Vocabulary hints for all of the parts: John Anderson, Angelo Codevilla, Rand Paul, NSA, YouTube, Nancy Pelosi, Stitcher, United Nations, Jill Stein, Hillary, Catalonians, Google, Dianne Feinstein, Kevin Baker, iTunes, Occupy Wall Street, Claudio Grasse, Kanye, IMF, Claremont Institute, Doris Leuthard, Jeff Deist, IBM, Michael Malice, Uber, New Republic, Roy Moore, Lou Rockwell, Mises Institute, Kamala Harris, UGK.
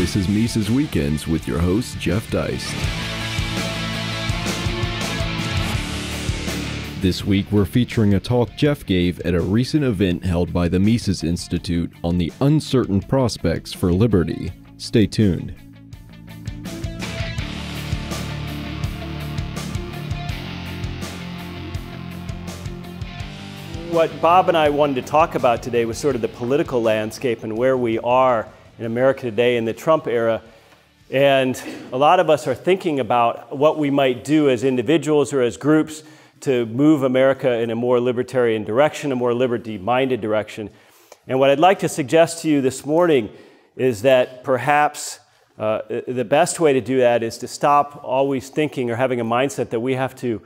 This is Mises Weekends with your host, Jeff Deist. This week, we're featuring a talk Jeff gave at a recent event held by the Mises Institute on the uncertain prospects for liberty. Stay tuned. What Bob and I wanted to talk about today was sort of the political landscape and where we are in America today in the Trump era. And a lot of us are thinking about what we might do as individuals or as groups to move America in a more libertarian direction, a more liberty-minded direction. And what I'd like to suggest to you this morning is that perhaps the best way to do that is to stop always thinking or having a mindset that we have to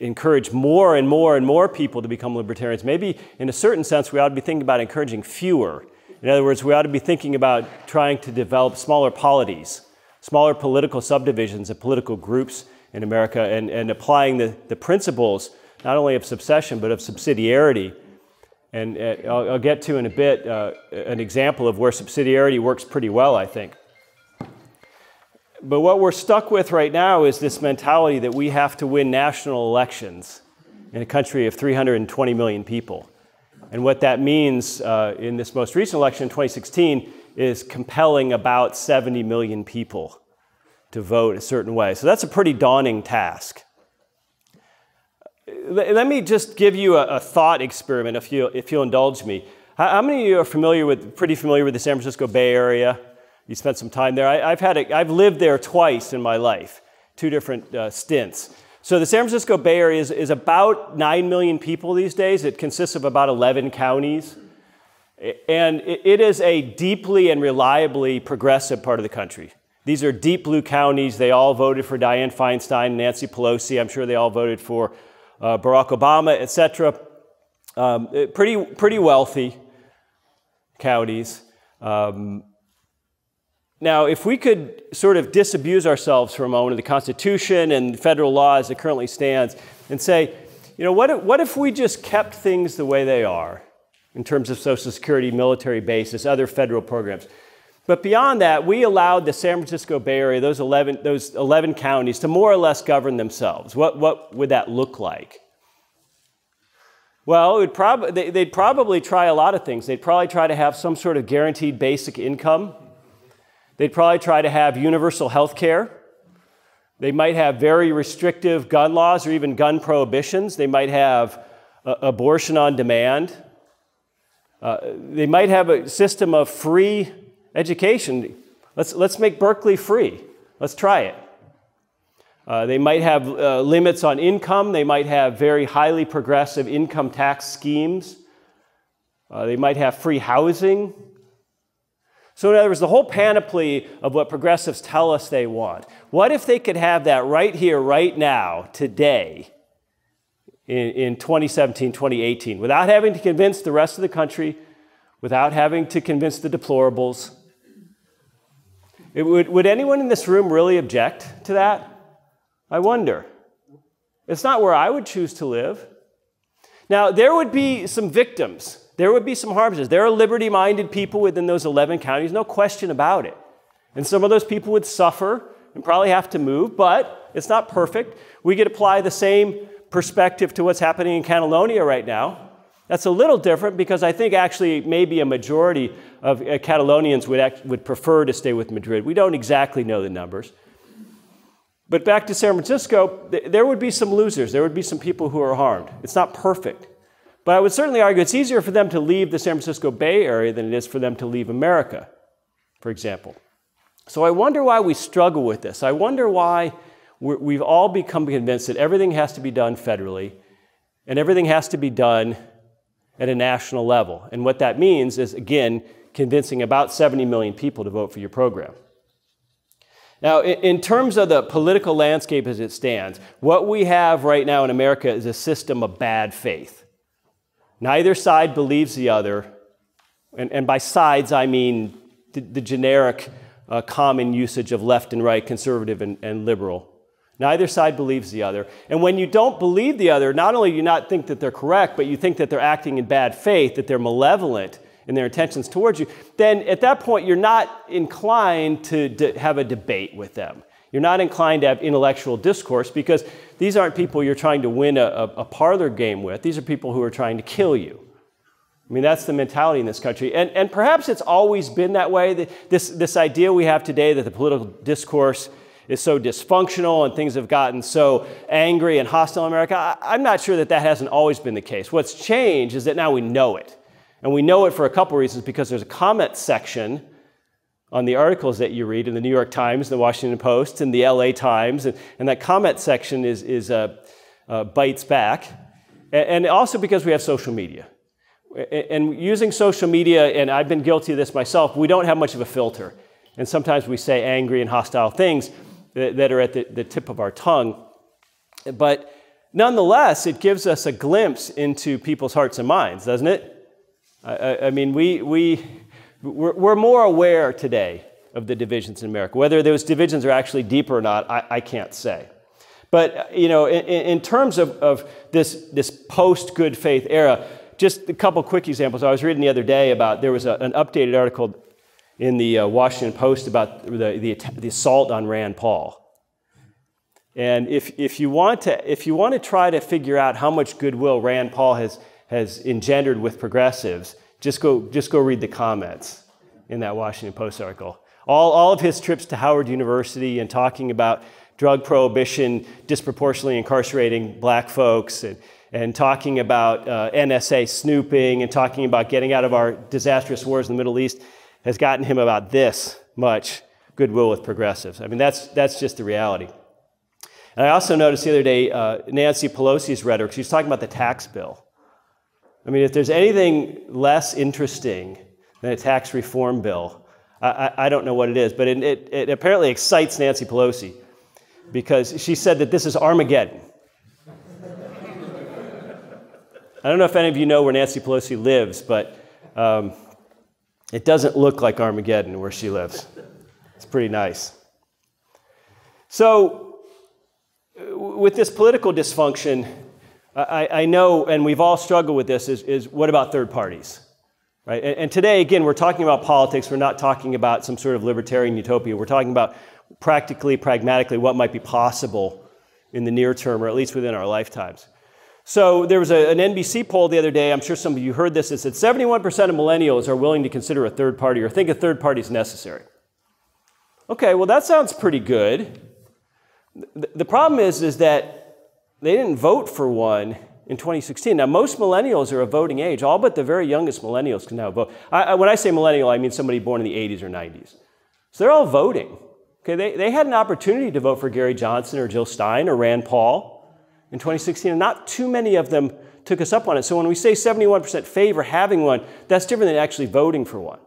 encourage more and more and more people to become libertarians. Maybe in a certain sense, we ought to be thinking about encouraging fewer. In other words, we ought to be thinking about trying to develop smaller polities, smaller political subdivisions of political groups in America, and applying the principles, not only of subsession, but of subsidiarity. And I'll get to in a bit an example of where subsidiarity works pretty well, I think. But what we're stuck with right now is this mentality that we have to win national elections in a country of 320 million people. And what that means in this most recent election in 2016 is compelling about 70 million people to vote a certain way. So that's a pretty daunting task. Let me just give you a thought experiment, if you'll indulge me. How many of you are pretty familiar with the San Francisco Bay Area? You spent some time there. I've lived there twice in my life, two different stints. So the San Francisco Bay Area is about 9 million people these days. It consists of about 11 counties. And it is a deeply and reliably progressive part of the country. These are deep blue counties. They all voted for Dianne Feinstein, Nancy Pelosi. I'm sure they all voted for Barack Obama, et cetera. Pretty wealthy counties. Now, if we could sort of disabuse ourselves for a moment of the Constitution and federal law as it currently stands and say, you know, what if we just kept things the way they are in terms of Social Security, military bases, other federal programs? But beyond that, we allowed the San Francisco Bay Area, those 11 counties, to more or less govern themselves. What would that look like? Well, they'd probably try a lot of things. They'd probably try to have some sort of guaranteed basic income. They'd probably try to have universal health care. They might have very restrictive gun laws or even gun prohibitions. They might have abortion on demand. They might have a system of free education. Let's make Berkeley free. Let's try it. They might have limits on income. They might have very highly progressive income tax schemes. They might have free housing. So in other words, the whole panoply of what progressives tell us they want. What if they could have that right here, right now, today, in 2017, 2018, without having to convince the rest of the country, without having to convince the deplorables? Would anyone in this room really object to that? I wonder. It's not where I would choose to live. Now, there would be some victims. There would be some harms. There are liberty-minded people within those 11 counties, no question about it. And some of those people would suffer and probably have to move, but it's not perfect. We could apply the same perspective to what's happening in Catalonia right now. That's a little different because I think actually maybe a majority of Catalonians would prefer to stay with Madrid. We don't exactly know the numbers. But back to San Francisco, there would be some losers. There would be some people who are harmed. It's not perfect. But I would certainly argue it's easier for them to leave the San Francisco Bay Area than it is for them to leave America, for example. So I wonder why we struggle with this. I wonder why we've all become convinced that everything has to be done federally and everything has to be done at a national level. And what that means is, again, convincing about 70 million people to vote for your program. Now, in terms of the political landscape as it stands, what we have right now in America is a system of bad faith. Neither side believes the other, and by sides I mean the generic common usage of left and right, conservative and liberal. Neither side believes the other. And when you don't believe the other, not only do you not think that they're correct, but you think that they're acting in bad faith, that they're malevolent, in their intentions towards you, then at that point, you're not inclined to have a debate with them. You're not inclined to have intellectual discourse because these aren't people you're trying to win a parlor game with. These are people who are trying to kill you. I mean, that's the mentality in this country. And perhaps it's always been that way. This idea we have today that the political discourse is so dysfunctional and things have gotten so angry and hostile in America, I'm not sure that that hasn't always been the case. What's changed is that now we know it. And we know it for a couple reasons, because there's a comment section on the articles that you read in the New York Times, the Washington Post, and the LA Times, and that comment section bites back. And also because we have social media. And using social media, and I've been guilty of this myself, we don't have much of a filter. And sometimes we say angry and hostile things that are at the tip of our tongue. But nonetheless, it gives us a glimpse into people's hearts and minds, doesn't it? I mean, we're more aware today of the divisions in America. Whether those divisions are actually deeper or not, I can't say. But, you know, in terms of this post-good faith era, just a couple quick examples. I was reading the other day about, there was an updated article in the Washington Post about the assault on Rand Paul. And if you want to try to figure out how much goodwill Rand Paul has engendered with progressives, just go read the comments in that Washington Post article. All of his trips to Howard University and talking about drug prohibition disproportionately incarcerating black folks, and talking about NSA snooping, and talking about getting out of our disastrous wars in the Middle East, has gotten him about this much goodwill with progressives. I mean, that's just the reality. And I also noticed the other day Nancy Pelosi's rhetoric. She's talking about the tax bill. I mean, if there's anything less interesting than a tax reform bill, I don't know what it is, but it apparently excites Nancy Pelosi, because she said that this is Armageddon. I don't know if any of you know where Nancy Pelosi lives, but it doesn't look like Armageddon where she lives. It's pretty nice. So with this political dysfunction, I know, and we've all struggled with this, is what about third parties? Right? And today, again, we're talking about politics. We're not talking about some sort of libertarian utopia. We're talking about practically, pragmatically, what might be possible in the near term, or at least within our lifetimes. So there was an NBC poll the other day, I'm sure some of you heard this, it said 71% of millennials are willing to consider a third party or think a third party is necessary. Okay, well that sounds pretty good. The problem is that they didn't vote for one in 2016. Now most millennials are of voting age, all but the very youngest millennials can now vote. When I say millennial, I mean somebody born in the 80s or 90s. So they're all voting. Okay, they had an opportunity to vote for Gary Johnson or Jill Stein or Rand Paul in 2016, and not too many of them took us up on it. So when we say 71% favor having one, that's different than actually voting for one.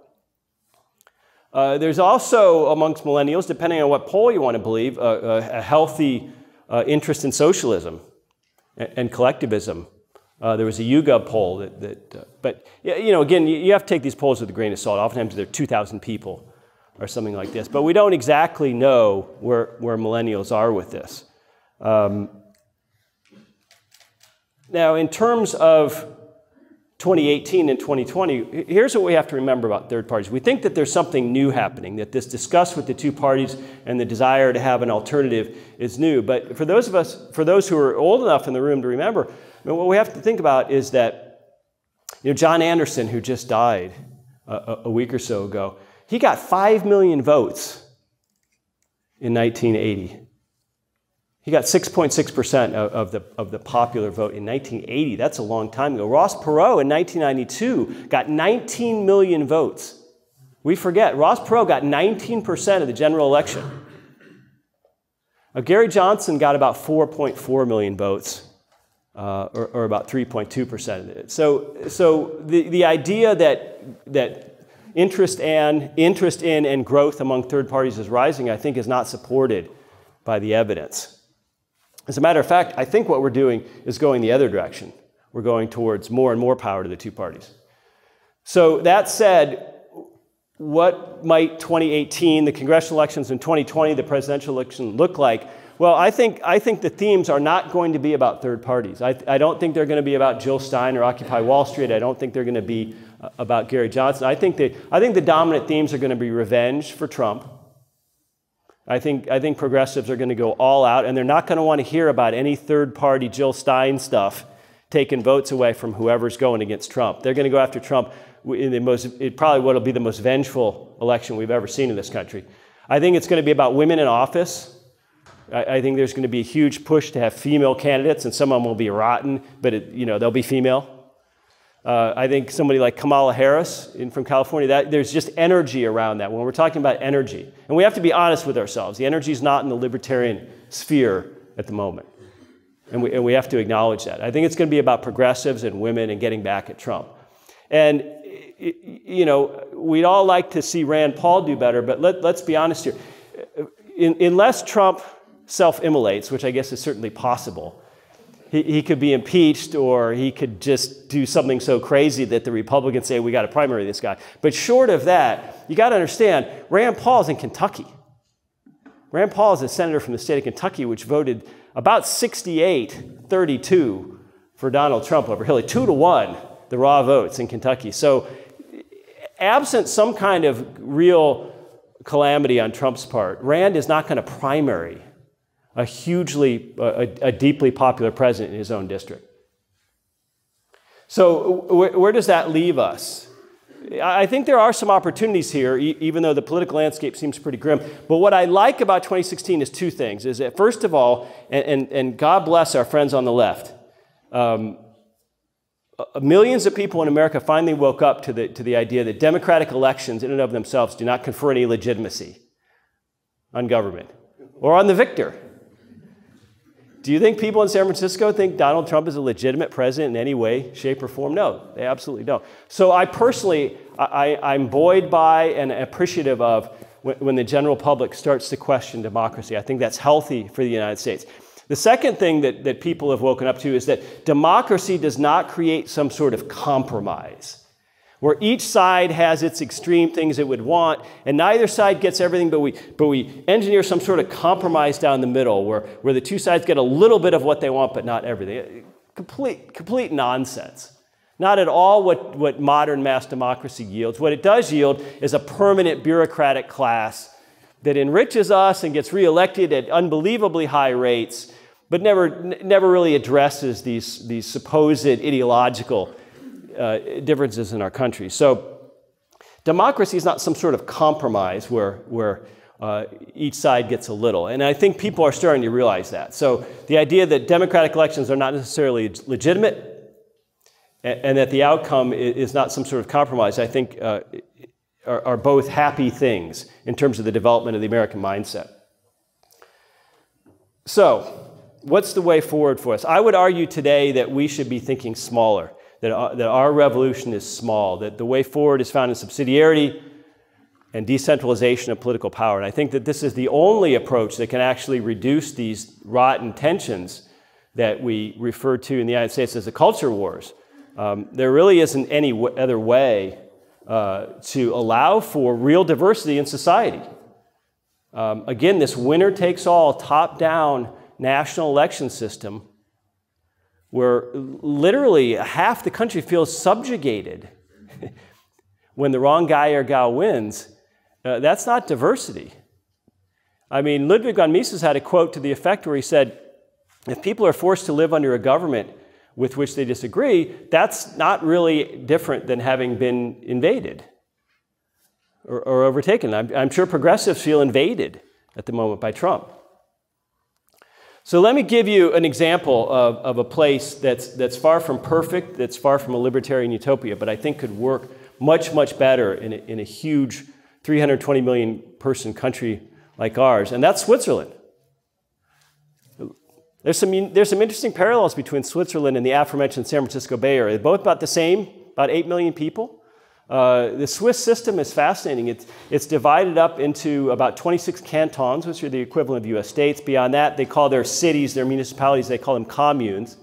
There's also, amongst millennials, depending on what poll you want to believe, a healthy interest in socialism and collectivism. There was a YouGov poll but you know, again, you have to take these polls with a grain of salt. Oftentimes they're 2,000 people or something like this, but we don't exactly know where millennials are with this. Now, in terms of 2018 and 2020, here's what we have to remember about third parties. We think that there's something new happening, that this disgust with the two parties and the desire to have an alternative is new. But for those who are old enough in the room to remember, I mean, what we have to think about is that, you know, John Anderson, who just died a week or so ago, he got 5 million votes in 1980. He got 6.6% of the popular vote in 1980. That's a long time ago. Ross Perot in 1992 got 19 million votes. We forget, Ross Perot got 19% of the general election. Gary Johnson got about 4.4 million votes, or about 3.2% of it. So the idea that interest in and growth among third parties is rising, I think, is not supported by the evidence. As a matter of fact, I think what we're doing is going the other direction. We're going towards more and more power to the two parties. So that said, what might 2018, the congressional elections, and 2020, the presidential election, look like? Well, I think the themes are not going to be about third parties. I don't think they're going to be about Jill Stein or Occupy Wall Street. I don't think they're going to be about Gary Johnson. I think the dominant themes are going to be revenge for Trump. I think progressives are going to go all out, and they're not going to want to hear about any third-party Jill Stein stuff taking votes away from whoever's going against Trump. They're going to go after Trump in the most, it probably will be the most vengeful election we've ever seen in this country. I think it's going to be about women in office. I think there's going to be a huge push to have female candidates, and some of them will be rotten, but you know, they'll be female. I think somebody like Kamala Harris from California, there's just energy around that when we're talking about energy. And we have to be honest with ourselves. The energy is not in the libertarian sphere at the moment. And we have to acknowledge that. I think it's going to be about progressives and women and getting back at Trump. And you know, we'd all like to see Rand Paul do better, but let's be honest here. Unless Trump self-immolates, which I guess is certainly possible, he could be impeached, or he could just do something so crazy that the Republicans say, we got to primary this guy. But short of that, you got to understand, Rand Paul's in Kentucky. Rand Paul is a senator from the state of Kentucky, which voted about 68-32 for Donald Trump over Hillary, 2-1, the raw votes in Kentucky. So absent some kind of real calamity on Trump's part, Rand is not going to primary a deeply popular president in his own district. So where does that leave us? I think there are some opportunities here, even though the political landscape seems pretty grim. But what I like about 2016 is two things. Is that first of all, and God bless our friends on the left, millions of people in America finally woke up to the idea that democratic elections in and of themselves do not confer any legitimacy on government or on the victor. Do you think people in San Francisco think Donald Trump is a legitimate president in any way, shape, or form? No, they absolutely don't. So I personally, I'm buoyed by and appreciative of when the general public starts to question democracy. I think that's healthy for the United States. The second thing that people have woken up to is that democracy does not create some sort of compromise, where each side has its extreme things it would want, and neither side gets everything, but we engineer some sort of compromise down the middle, where the two sides get a little bit of what they want, but not everything. Complete nonsense. Not at all what modern mass democracy yields. What it does yield is a permanent bureaucratic class that enriches us and gets reelected at unbelievably high rates, but never really addresses these supposed ideological differences in our country. So democracy is not some sort of compromise where each side gets a little. And I think people are starting to realize that. So the idea that democratic elections are not necessarily legitimate and that the outcome is not some sort of compromise, I think are both happy things in terms of the development of the American mindset. So what's the way forward for us? I would argue today that we should be thinking smaller. That our revolution is small, that the way forward is found in subsidiarity and decentralization of political power. And I think that this is the only approach that can actually reduce these rotten tensions that we refer to in the United States as the culture wars. There really isn't any other way to allow for real diversity in society. Again, this winner-takes-all, top-down national election system where literally half the country feels subjugated when the wrong guy or gal wins, that's not diversity. I mean, Ludwig von Mises had a quote to the effect where he said, if people are forced to live under a government with which they disagree, that's not really different than having been invaded or overtaken. I'm sure progressives feel invaded at the moment by Trump. So let me give you an example of a place that's far from perfect, that's far from a libertarian utopia, but I think could work much, much better in a huge 320 million person country like ours, and that's Switzerland. There's some interesting parallels between Switzerland and the aforementioned San Francisco Bay Area. They're both about the same, about 8 million people. The Swiss system is fascinating. It's divided up into about 26 cantons, which are the equivalent of U.S. states. Beyond that, they call their cities, their municipalities, they call them communes.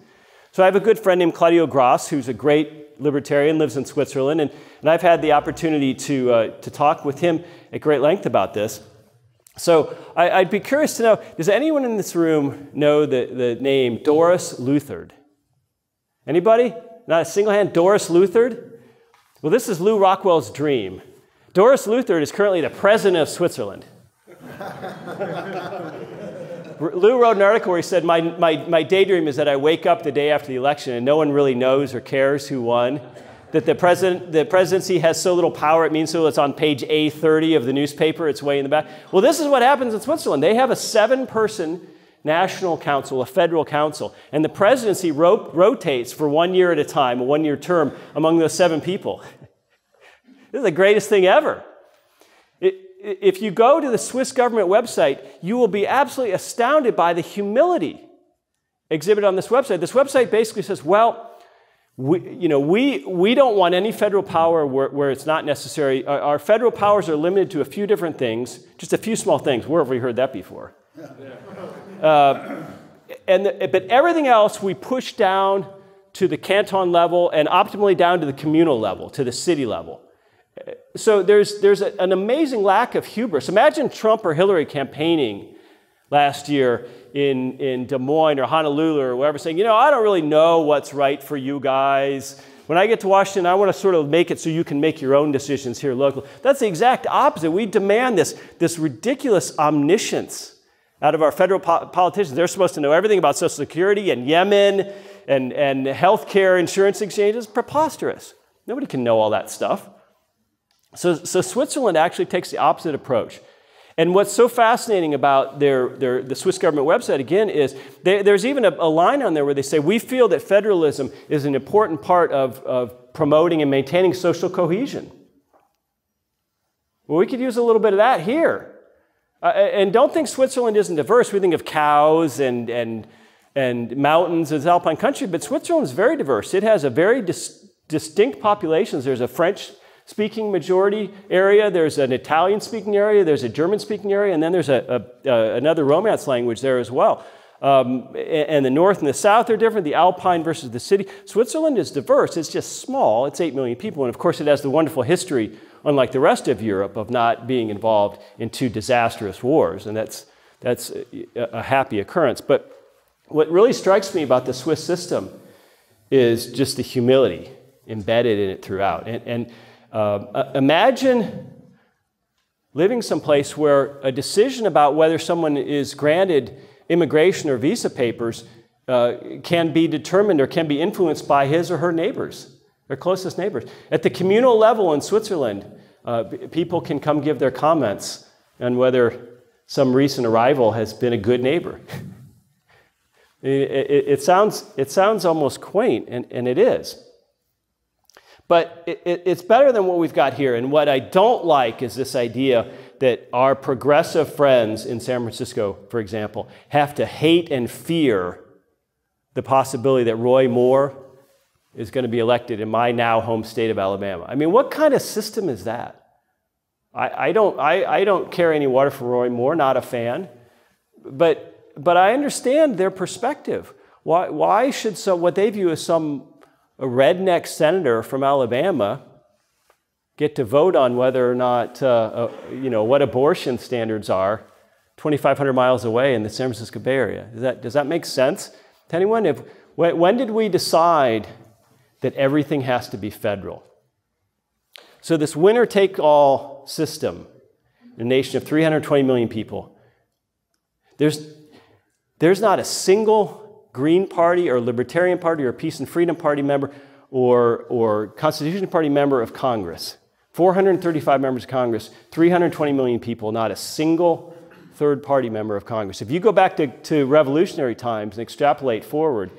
So I have a good friend named Claudio Grasse, who's a great libertarian, lives in Switzerland, and I've had the opportunity to talk with him at great length about this. So I'd be curious to know, does anyone in this room know the name Doris Leuthard? Anybody? Not a single hand? Doris Leuthard? Well, this is Lou Rockwell's dream. Doris Leuthard is currently the president of Switzerland. Lou wrote an article where he said, my daydream is that I wake up the day after the election and no one really knows or cares who won. That the presidency has so little power, it means so it's on page A30 of the newspaper, it's way in the back. Well, this is what happens in Switzerland. They have a 7-person national council, a federal council, and the presidency rotates for 1 year at a time, a 1-year term, among those 7 people. This is the greatest thing ever. If you go to the Swiss government website, you will be absolutely astounded by the humility exhibited on this website. This website basically says, well, we don't want any federal power where it's not necessary. Our federal powers are limited to a few different things, just a few small things. Where have we heard that before? But everything else we push down to the canton level and optimally down to the communal level, to the city level. So there's an amazing lack of hubris. Imagine Trump or Hillary campaigning last year in Des Moines or Honolulu or wherever, saying, you know, I don't really know what's right for you guys. When I get to Washington, I want to sort of make it so you can make your own decisions here locally. That's the exact opposite. We demand this ridiculous omniscience out of our federal politicians. They're supposed to know everything about Social Security and Yemen and health care insurance exchanges. Preposterous. Nobody can know all that stuff. So Switzerland actually takes the opposite approach. And what's so fascinating about the Swiss government website, again, is there's even a line on there where they say, we feel that federalism is an important part of promoting and maintaining social cohesion. Well, we could use a little bit of that here. And don't think Switzerland isn't diverse. We think of cows and mountains as Alpine country, but Switzerland is very diverse. It has a very distinct populations. There's a French-speaking majority area, there's an Italian-speaking area, there's a German-speaking area, and then there's another Romance language there as well. And the north and the south are different, the Alpine versus the city. Switzerland is diverse, it's just small, it's 8 million people, and of course it has the wonderful history, unlike the rest of Europe, of not being involved in 2 disastrous wars, and that's a happy occurrence. But what really strikes me about the Swiss system is just the humility embedded in it throughout. Imagine living someplace where a decision about whether someone is granted immigration or visa papers can be determined or can be influenced by his or her neighbors, their closest neighbors. At the communal level in Switzerland, people can come give their comments on whether some recent arrival has been a good neighbor. It sounds almost quaint, and it is. But it's better than what we've got here. And what I don't like is this idea that our progressive friends in San Francisco, for example, have to hate and fear the possibility that Roy Moore is going to be elected in my now home state of Alabama. I mean, what kind of system is that? I don't carry any water for Roy Moore, not a fan. But I understand their perspective. Why should what they view as a redneck senator from Alabama get to vote on whether or not, what abortion standards are 2,500 miles away in the San Francisco Bay Area? Does that make sense to anyone? When did we decide that everything has to be federal? So this winner-take-all system in a nation of 320 million people, there's not a single Green Party or Libertarian Party or Peace and Freedom Party member or Constitution Party member of Congress. 435 members of Congress, 320 million people, not a single third party member of Congress. If you go back to revolutionary times and extrapolate forward,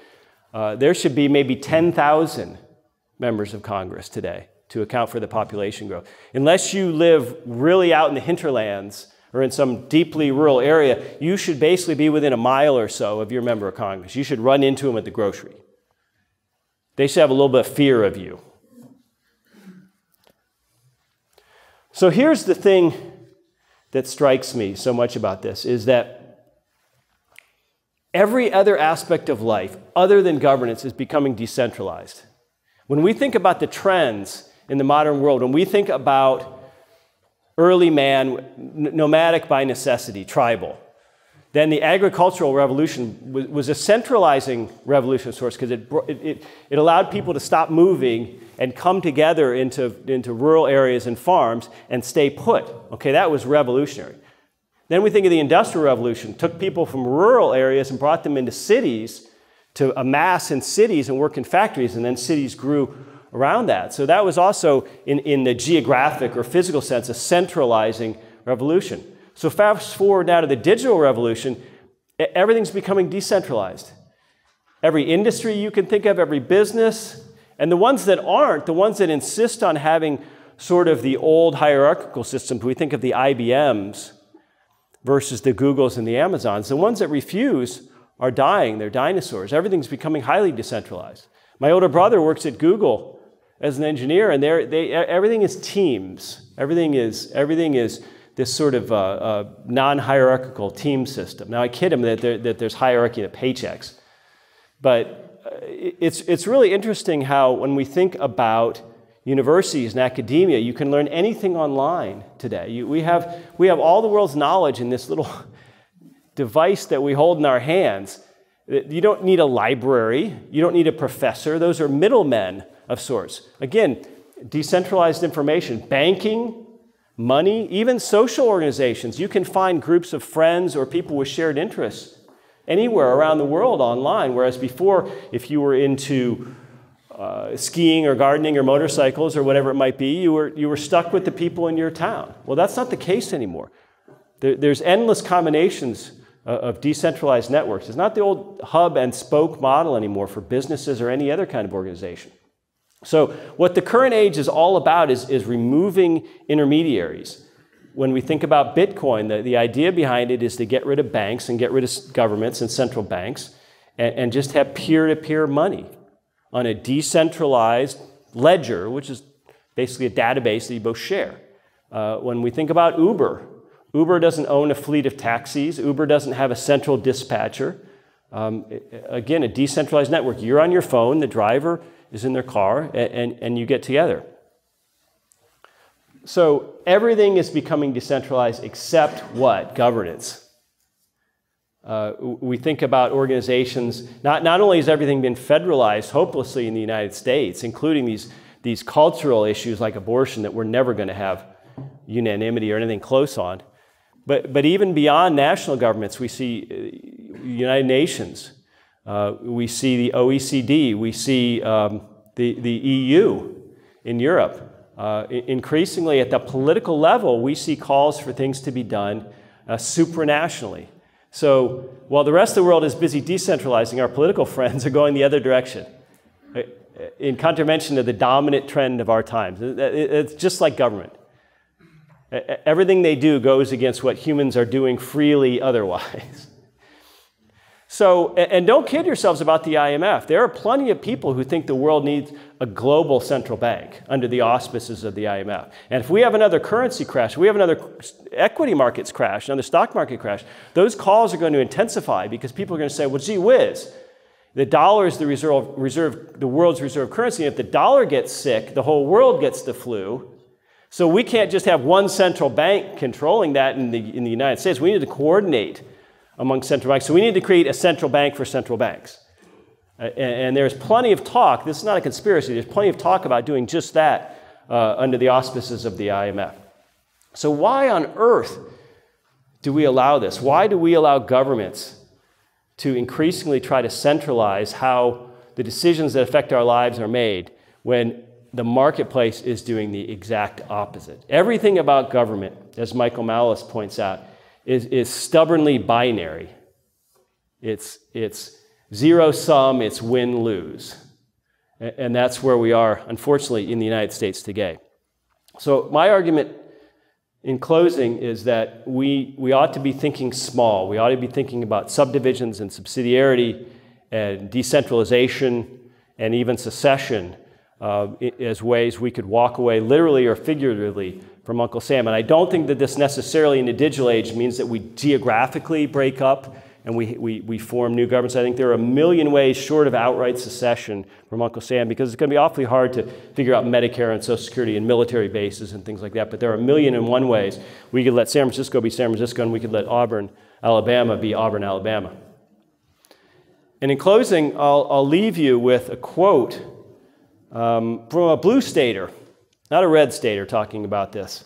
there should be maybe 10,000 members of Congress today to account for the population growth. Unless you live really out in the hinterlands or in some deeply rural area, you should basically be within a mile or so of your member of Congress. You should run into them at the grocery. They should have a little bit of fear of you. So here's the thing that strikes me so much about this, is that every other aspect of life other than governance is becoming decentralized. When we think about the trends in the modern world, when we think about early man, nomadic by necessity, tribal. Then the agricultural revolution was a centralizing revolution of sorts because it allowed people to stop moving and come together into rural areas and farms and stay put. Okay, that was revolutionary. Then we think of the Industrial Revolution, took people from rural areas and brought them into cities to amass in cities and work in factories, and then cities grew around that. So that was also, in the geographic or physical sense, a centralizing revolution. So fast forward now to the digital revolution, everything's becoming decentralized. Every industry you can think of, every business, and the ones that aren't, the ones that insist on having sort of the old hierarchical systems, we think of the IBMs versus the Googles and the Amazons, the ones that refuse are dying, they're dinosaurs. Everything's becoming highly decentralized. My older brother works at Google as an engineer, and everything is teams. Everything is this sort of non-hierarchical team system. Now, I kid him that there's hierarchy in the paychecks, but it's really interesting how when we think about universities and academia, you can learn anything online today. We have all the world's knowledge in this little device that we hold in our hands. You don't need a library. You don't need a professor. Those are middlemen of sorts. Again, decentralized information, banking, money, even social organizations. You can find groups of friends or people with shared interests anywhere around the world online, whereas before, if you were into skiing or gardening or motorcycles or whatever it might be, you were stuck with the people in your town. Well, that's not the case anymore. There's endless combinations of decentralized networks. It's not the old hub and spoke model anymore for businesses or any other kind of organization. So what the current age is all about is removing intermediaries. When we think about Bitcoin, the idea behind it is to get rid of banks and get rid of governments and central banks and just have peer-to-peer money on a decentralized ledger, which is basically a database that you both share. When we think about Uber, Uber doesn't own a fleet of taxis. Uber doesn't have a central dispatcher. Again, a decentralized network. You're on your phone, the driver is in their car, and you get together. So everything is becoming decentralized except what? Governance. We think about organizations. Not only has everything been federalized hopelessly in the United States, including these cultural issues like abortion that we're never going to have unanimity or anything close on, but even beyond national governments, we see United Nations, we see the OECD, we see the EU in Europe. Increasingly at the political level, we see calls for things to be done supranationally. So while the rest of the world is busy decentralizing, our political friends are going the other direction, in contravention of the dominant trend of our times. It's just like government. Everything they do goes against what humans are doing freely otherwise. So, and don't kid yourselves about the IMF. There are plenty of people who think the world needs a global central bank under the auspices of the IMF. And if we have another currency crash, we have another equity markets crash, another stock market crash, those calls are going to intensify because people are going to say, well, gee whiz, the dollar is the world's reserve currency. And if the dollar gets sick, the whole world gets the flu. So we can't just have one central bank controlling that in the United States. We need to coordinate among central banks. So we need to create a central bank for central banks. And there's plenty of talk. This is not a conspiracy. There's plenty of talk about doing just that under the auspices of the IMF. So why on earth do we allow this? Why do we allow governments to increasingly try to centralize how the decisions that affect our lives are made when the marketplace is doing the exact opposite? Everything about government, as Michael Malice points out, is stubbornly binary. It's zero sum, it's win-lose. And that's where we are, unfortunately, in the United States today. So my argument in closing is that we ought to be thinking small. We ought to be thinking about subdivisions and subsidiarity and decentralization and even secession as ways we could walk away literally or figuratively from Uncle Sam. And I don't think that this necessarily in the digital age means that we geographically break up and we form new governments. I think there are a million ways short of outright secession from Uncle Sam, because it's going to be awfully hard to figure out Medicare and Social Security and military bases and things like that. But there are a million and one ways. We could let San Francisco be San Francisco, and we could let Auburn, Alabama be Auburn, Alabama. And in closing, I'll leave you with a quote from a blue stater, not a red stater, talking about this.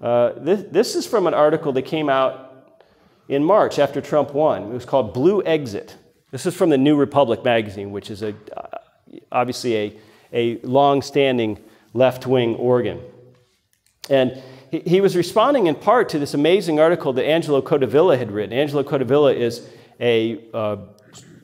This is from an article that came out in March after Trump won. It was called Blue Exit. This is from the New Republic magazine, which is a, obviously a long-standing left-wing organ. And he was responding in part to this amazing article that Angelo Codevilla had written. Angelo Codevilla is a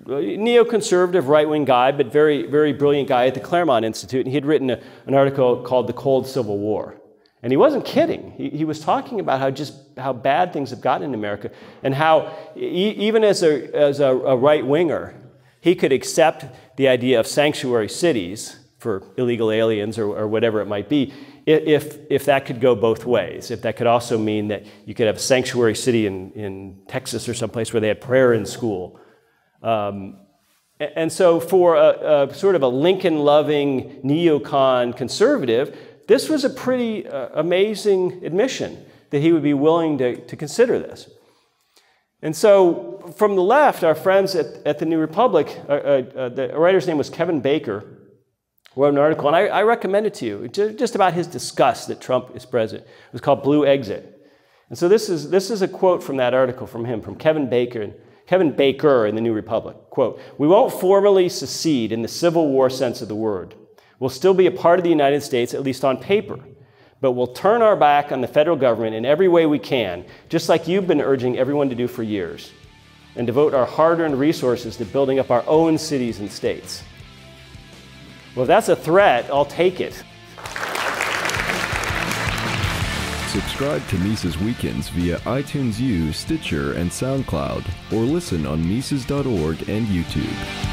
neoconservative right-wing guy, but very, very brilliant guy at the Claremont Institute. And he had written an article called The Cold Civil War. And he wasn't kidding. He was talking about how just how bad things have gotten in America, and how even as a right-winger, he could accept the idea of sanctuary cities for illegal aliens or whatever it might be, if that could go both ways. If that could also mean that you could have a sanctuary city in Texas or someplace where they had prayer in school. And so for a sort of a Lincoln-loving neocon conservative, this was a pretty amazing admission that he would be willing to consider this. And so from the left, our friends at the New Republic, the writer's name was Kevin Baker, wrote an article, and I recommend it to you, just about his disgust that Trump is president. It was called Blue Exit. And so this is a quote from that article from him, from Kevin Baker in the New Republic. Quote, "We won't formally secede in the Civil War sense of the word. We'll still be a part of the United States, at least on paper, but we'll turn our back on the federal government in every way we can, just like you've been urging everyone to do for years, and devote our hard-earned resources to building up our own cities and states." Well, if that's a threat, I'll take it. Subscribe to Mises Weekends via iTunes U, Stitcher, and SoundCloud, or listen on Mises.org and YouTube.